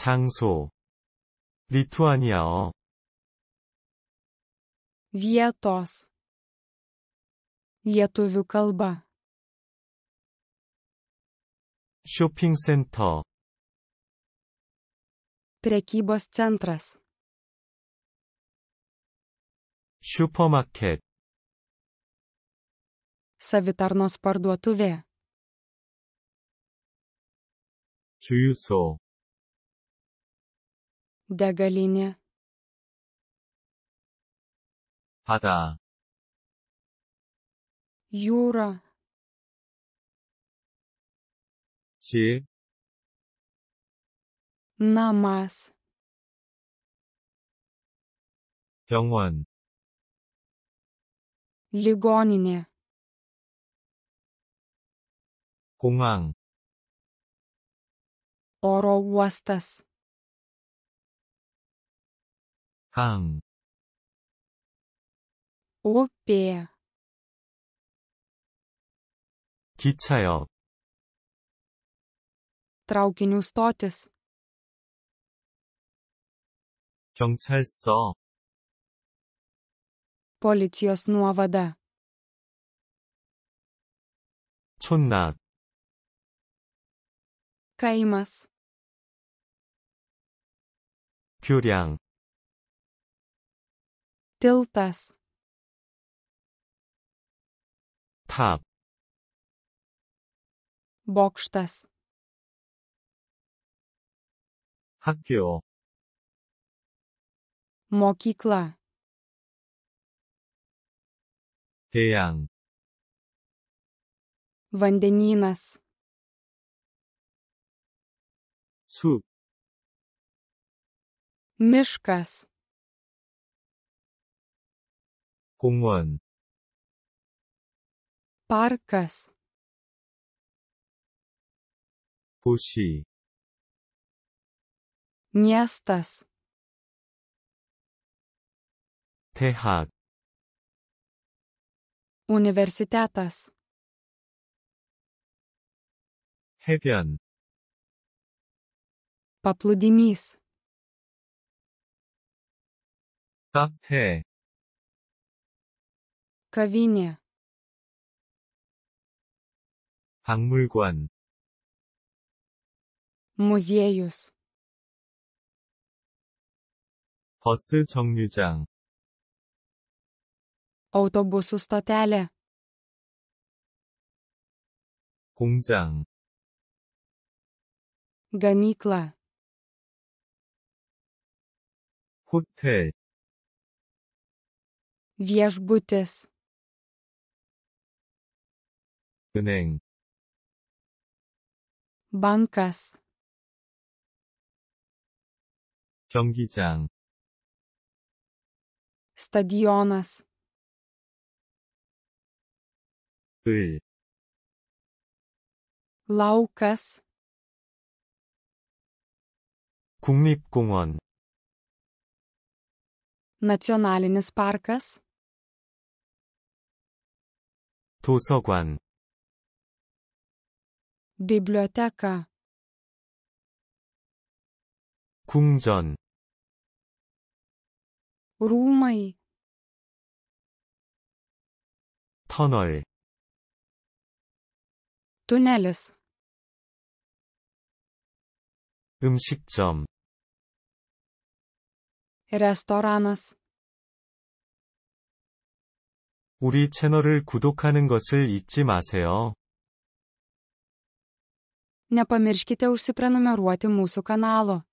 장소 리투아니아어 vietos lietuvių kalba 쇼핑센터 prekybos centras 슈퍼마켓 savitarnos parduotuvė 주유소 degalinė 바다 jūra 집 namas 병원 ligoninė 공항 oro uostas 강 upė 기차역 traukinių stotis 경찰서 policijos nuovada 촌락 kaimas 교량 tiltas 탑 bokštas 학교 mokykla 대양 vandenynas 숲 miškas 공원 parkas 도시 miestas 대학 universitetas 해변 paplūdimys 카페 kavinė 박물관 muziejus 버스 정류장 autobusų stotelė 공장 gamykla 호텔 viešbutis 은행 bankas 경기장 stadionas 을 laukas 국립공원 nacionalinis parkas 도서관 biblioteka 궁전 rūmai 터널 tunelis 음식점 restoranas 우리 채널을 구독하는 것을 잊지 마세요. Nepamirškite užsiprenumeruoti mūsų kanalo.